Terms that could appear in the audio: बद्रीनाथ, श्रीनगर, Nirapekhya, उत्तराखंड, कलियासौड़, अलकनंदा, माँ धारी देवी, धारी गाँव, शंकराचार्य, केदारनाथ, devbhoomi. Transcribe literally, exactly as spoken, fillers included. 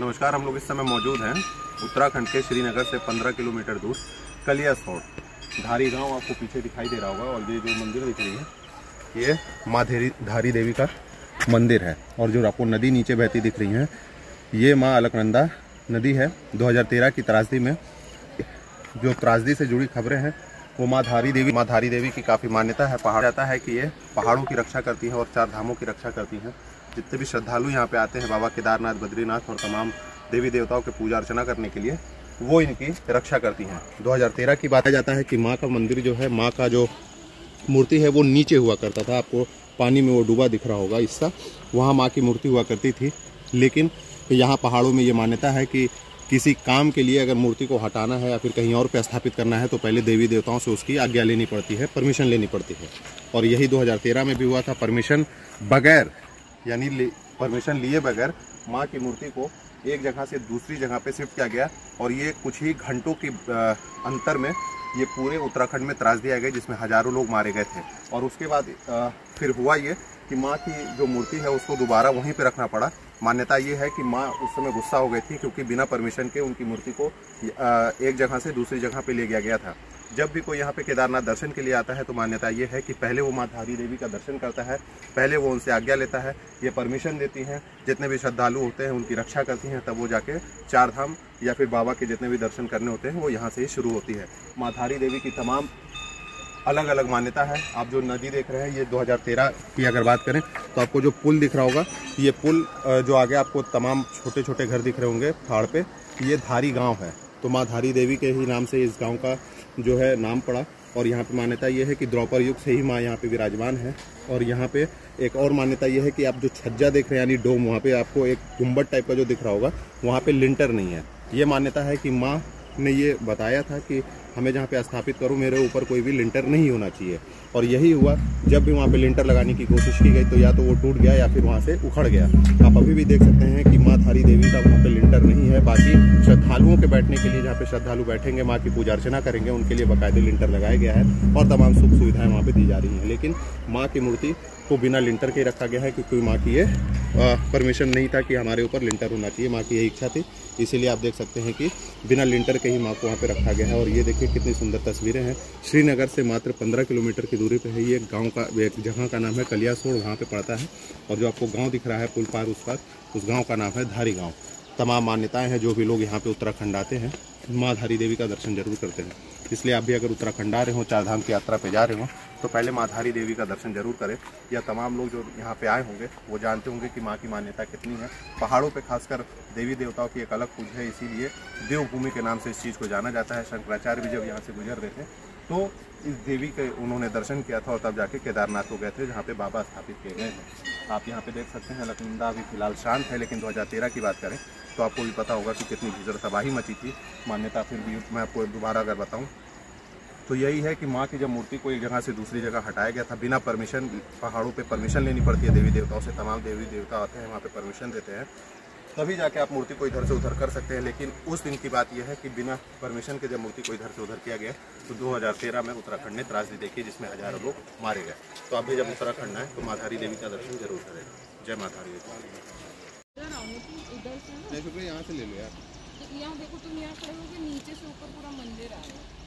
नमस्कार, हम लोग इस समय मौजूद हैं उत्तराखंड के श्रीनगर से पंद्रह किलोमीटर दूर कलियासौड़ धारी गाँव। आपको पीछे दिखाई दे रहा होगा और ये जो मंदिर दिख रही है ये माँ धारी देवी का मंदिर है। और जो आपको नदी नीचे बहती दिख रही है ये माँ अलकनंदा नदी है। दो हज़ार तेरह की त्रासदी में जो त्रासदी से जुड़ी खबरें हैं वो माँ धारी देवी माँ धारी देवी की काफ़ी मान्यता है। पहाड़ जाता है कि ये पहाड़ों की रक्षा करती है और चार धामों की रक्षा करती है। जितने भी श्रद्धालु यहाँ पे आते हैं बाबा केदारनाथ, बद्रीनाथ और तमाम देवी देवताओं की पूजा अर्चना करने के लिए, वो इनकी रक्षा करती हैं। दो हज़ार तेरह की बात आ जाता है कि माँ का मंदिर जो है, माँ का जो मूर्ति है वो नीचे हुआ करता था। आपको पानी में वो डूबा दिख रहा होगा इसका, वहाँ माँ की मूर्ति हुआ करती थी। लेकिन यहाँ पहाड़ों में ये मान्यता है कि किसी काम के लिए अगर मूर्ति को हटाना है या फिर कहीं और पे स्थापित करना है तो पहले देवी देवताओं से उसकी आज्ञा लेनी पड़ती है, परमिशन लेनी पड़ती है। और यही दो हज़ार तेरह में भी हुआ था। परमिशन बगैर यानी परमिशन लिए बगैर माँ की मूर्ति को एक जगह से दूसरी जगह पे शिफ्ट किया गया और ये कुछ ही घंटों के अंतर में ये पूरे उत्तराखंड में त्रासदी आ गई जिसमें हज़ारों लोग मारे गए थे। और उसके बाद फिर हुआ ये कि माँ की जो मूर्ति है उसको दोबारा वहीं पे रखना पड़ा। मान्यता ये है कि माँ उस समय गुस्सा हो गई थी क्योंकि बिना परमिशन के उनकी मूर्ति को एक जगह से दूसरी जगह पे ले गया गया था। जब भी कोई यहाँ पे केदारनाथ दर्शन के लिए आता है तो मान्यता ये है कि पहले वो माँ धारी देवी का दर्शन करता है, पहले वो उनसे आज्ञा लेता है, ये परमिशन देती हैं, जितने भी श्रद्धालु होते हैं उनकी रक्षा करती हैं, तब वो जाके चार धाम या फिर बाबा के जितने भी दर्शन करने होते हैं वो यहाँ से ही शुरू होती है। माँ धारी देवी की तमाम अलग अलग मान्यता है। आप जो नदी देख रहे हैं ये दो हज़ार तेरह की अगर बात करें तो आपको जो पुल दिख रहा होगा, ये पुल जो आगे आपको तमाम छोटे छोटे घर दिख रहे होंगे पहाड़ पे, ये धारी गाँव है। तो माँ धारी देवी के ही नाम से इस गांव का जो है नाम पड़ा। और यहाँ पे मान्यता ये है कि द्रौपद युग से ही माँ यहाँ पे विराजमान है। और यहाँ पे एक और मान्यता ये है कि आप जो छज्जा देख रहे हैं यानी डोम, वहाँ पे आपको एक गुंबद टाइप का जो दिख रहा होगा वहाँ पे लिंटर नहीं है। ये मान्यता है कि माँ ने ये बताया था कि हमें जहाँ पे स्थापित करूँ मेरे ऊपर कोई भी लिंटर नहीं होना चाहिए। और यही हुआ, जब भी वहाँ पे लिंटर लगाने की कोशिश की गई तो या तो वो टूट गया या फिर वहाँ से उखड़ गया। आप अभी भी देख सकते हैं कि माँ धारी देवी का वहाँ पे लिंटर नहीं है। बाकी श्रद्धालुओं के बैठने के लिए जहाँ पे श्रद्धालु बैठेंगे, माँ की पूजा अर्चना करेंगे, उनके लिए बाकायदे लिंटर लगाया गया है और तमाम सुख सुविधाएँ वहाँ पर दी जा रही हैं। लेकिन माँ की मूर्ति को बिना लिंटर के रखा गया है क्योंकि माँ की ये परमिशन नहीं था कि हमारे ऊपर लिंटर होना चाहिए। माँ की यही इच्छा थी, इसीलिए आप देख सकते हैं कि बिना लिंटर के ही माँ को वहाँ पे रखा गया है। और ये देखिए कितनी सुंदर तस्वीरें हैं। श्रीनगर से मात्र पंद्रह किलोमीटर की दूरी पे है ये गांव का, एक जगह का नाम है कलियासौड़, वहाँ पे पड़ता है। और जो आपको गांव दिख रहा है पुल पार उस पार, उस गाँव का नाम है धारी गाँव। तमाम मान्यताएँ हैं। जो भी लोग यहाँ पर उत्तराखंड आते हैं माँ धारी देवी का दर्शन जरूर करते हैं। इसलिए आप भी अगर उत्तराखंड आ रहे हो, चार धाम की यात्रा पे जा रहे हो, तो पहले माँ धारी देवी का दर्शन जरूर करें। या तमाम लोग जो यहाँ पे आए होंगे वो जानते होंगे कि माँ की मान्यता कितनी है। पहाड़ों पे खासकर देवी देवताओं की एक अलग पूज है, इसीलिए देवभूमि के नाम से इस चीज़ को जाना जाता है। शंकराचार्य भी जब यहाँ से गुजर रहे थे तो इस देवी के उन्होंने दर्शन किया था और तब जाके केदारनाथ हो गए थे जहाँ पे बाबा स्थापित किए गए हैं। आप यहाँ पे देख सकते हैं अलकनंदा अभी फिलहाल शांत है, लेकिन दो हज़ार तेरह की बात करें तो आपको भी पता होगा कि कितनी भीषण तबाही मची थी। मान्यता फिर भी मैं आपको दोबारा अगर बताऊँ तो यही है कि माँ की जब मूर्ति को एक जगह से दूसरी जगह हटाया गया था बिना परमिशन, पहाड़ों पे परमिशन लेनी पड़ती है देवी देवताओं से, तमाम देवी देवता आते हैं वहाँ पे परमिशन देते हैं तभी जाके आप मूर्ति को इधर से उधर कर सकते हैं। लेकिन उस दिन की बात यह है कि बिना परमिशन के जब मूर्ति को इधर से उधर किया गया तो दो हज़ार तेरह में उत्तराखंड ने त्रासदी देखी जिसमें हज़ारों लोग मारे गए। तो आप भी जब उत्तराखंड आए तो माँ धारी देवी का दर्शन जरूर करें। जय माँ धारी देवी। यहाँ से ले लो यार, यहाँ देखो तुम, यहाँ खड़े हो के नीचे से ऊपर पूरा मंदिर आ रहा है।